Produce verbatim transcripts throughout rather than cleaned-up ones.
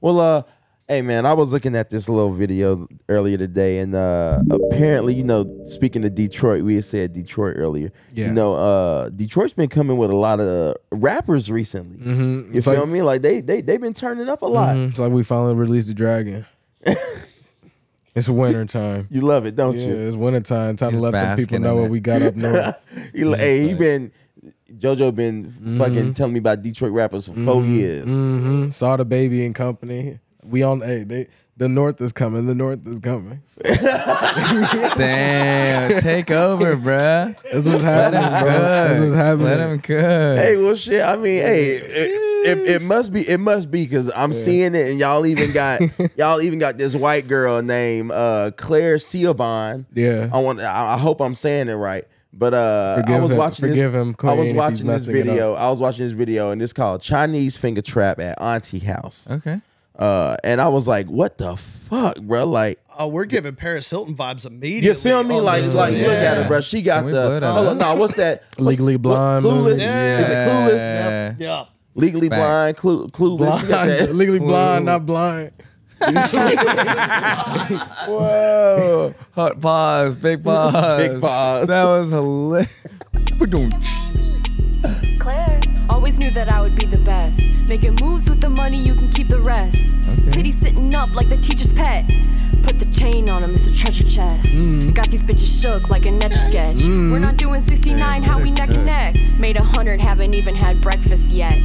Well, uh, hey, man, I was looking at this little video earlier today, and uh, apparently, you know, speaking of Detroit, we had said Detroit earlier. Yeah. You know, uh, Detroit's been coming with a lot of rappers recently. Mm-hmm. You it's feel like, me? Like, they, they, they've been turning up a lot. Mm-hmm. It's like we finally released the dragon. It's winter time. You love it, don't yeah, you? Yeah, it's winter time. Time He's to let the people know what we got up north. he, like, hey, he been... JoJo been mm-hmm. fucking telling me about Detroit rappers for mm-hmm. four years. Mm-hmm. Saw the baby and company. We on hey, they the North is coming. The North is coming. Damn, take over, bruh. That's what's happening. Let him bro. That's what's happening. Let him cook. Hey, well, shit. I mean, hey, it, it, it must be. It must be because I'm yeah. seeing it, and y'all even got y'all even got this white girl named uh, Claire Siobhan. Yeah, I want. I, I hope I'm saying it right. But uh, I was, him, watching this, him, I was watching this video. I was watching this video, and it's called Chinese Finger Trap at Auntie House. Okay. Uh, and I was like, what the fuck, bro? Like, oh, we're giving Paris Hilton vibes immediately. You feel me? Like, like yeah. look at her, bro. She got the, hold on, no, what's that? What's, Legally Blonde. What, Clueless? Yeah. Is it Clueless? Yeah. yeah. Legally Back. Blind, clue, Clueless. Blind. She got that. Legally Clue. Blind, not blind. Whoa! Hot pause, big pause, big pause. That was hilarious. Claire always knew that I would be the best. Making moves with the money, you can keep the rest. Okay. Titty sitting up like the teacher's pet. Put the chain on him, it's a treasure chest. Mm. Got these bitches shook like a net sketch. Mm. We're not doing sixty-nine, man, how we neck and neck. Made a hundred, haven't even had breakfast yet.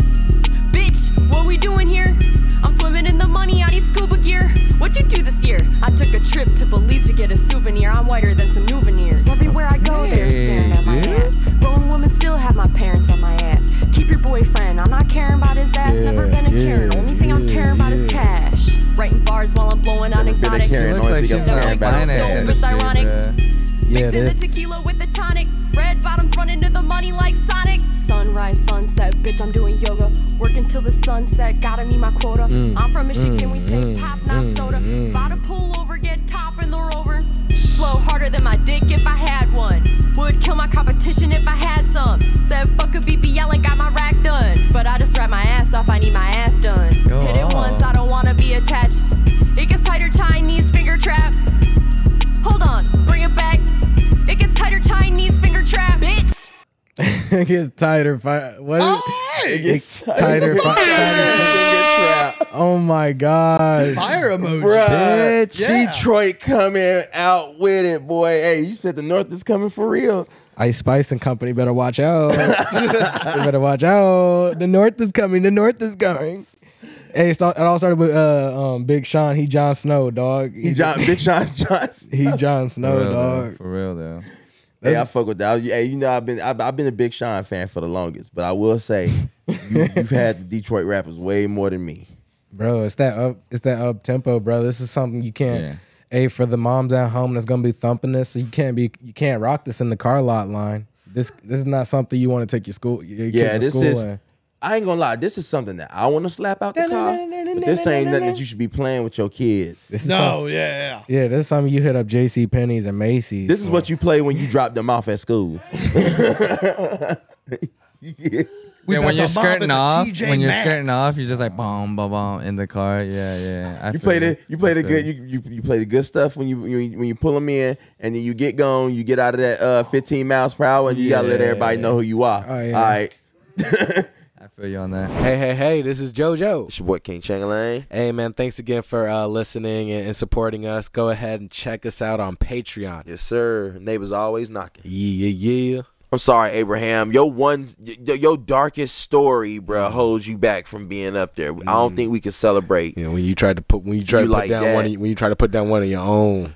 Bitch, what we doing here? I'm swimming in the money, out of scuba gear. What'd you do this year? I took a trip to Belize to get a souvenir. I'm whiter than some souvenirs. Everywhere I go, hey, they're staring at dude. my ass. Grown women still have my parents on my ass. Keep your boyfriend, I'm not caring about his ass. Yeah, Never been a yeah, Karen, only yeah, thing I'm caring yeah. about is cash. Writing bars while I'm blowing on exotic. Karen, only like thing I'm caring about is ironic. Yeah, Mixing the tequila with the tonic. Red bottoms run into the money like Sonic. Sunrise, sunset, bitch, I'm doing yoga. Working till the sunset, gotta meet my quota. Mm, I'm from Michigan, mm, we say mm, pop, not mm, soda. Mm. About to pull over, get top and the rover. Flow harder than my dick if I had one. Would kill my competition if I had some. Said fuck a B B L and got my rack done. But I just wrap my ass off, I need my ass done. Yo, Hit it oh. once, I don't wanna be attached. It gets tighter, Chinese finger trap. Hold on, bring it back. It gets tighter, Chinese finger trap, bitch. It gets tighter. What is oh, it? It gets tighter. Fi Chinese finger trap. Oh my god! Fire emoji, Bruh, bitch. Yeah. Detroit coming out with it, boy. Hey, you said the North is coming for real. Ice Spice and company better watch out. You better watch out. The North is coming. The North is coming. Hey, it all started with uh, um, Big Sean. He Jon Snow, dog. He John, Big Sean Jon Snow. He Jon Snow, for real, dog. For real, though. That's hey, I fuck with that. Hey, you know, I've been I've, I've been a Big Sean fan for the longest, but I will say you, you've had the Detroit rappers way more than me, bro. It's that up, it's that up tempo, bro. This is something you can't. Yeah. Hey, for the moms at home that's gonna be thumping this, you can't be you can't rock this in the car lot line. This this is not something you want to take your school. Your yeah, this school is. In. I ain't gonna lie, this is something that I want to slap out the car, but this ain't nothing that you should be playing with your kids. This is no, yeah, yeah, this is something you hit up J C Penney's and Macy's. This is for. What you play when you drop them off at school. yeah. We yeah, when you're skirting off, when you're Max. skirting off, you're just like boom, boom, boom in the car. Yeah, yeah. I you play the, you play the good, you, you you play the good stuff when you when you pull them in, and then you get going, you get out of that uh, fifteen miles per hour, and you yeah. gotta let everybody know who you are. Oh, yeah. All right. I feel you on that. Hey, hey, hey, this is JoJo. It's your boy, King Chang'lane. Hey, man, thanks again for uh, listening and, and supporting us. Go ahead and check us out on Patreon. Yes, sir. Neighbors always knocking. Yeah, yeah, yeah. I'm sorry, Abraham. Your, one, your darkest story, bro, holds you back from being up there. I don't think we can celebrate. Yeah, when you try to put when you try you to put like down that. one of, when you try to put down one of your own.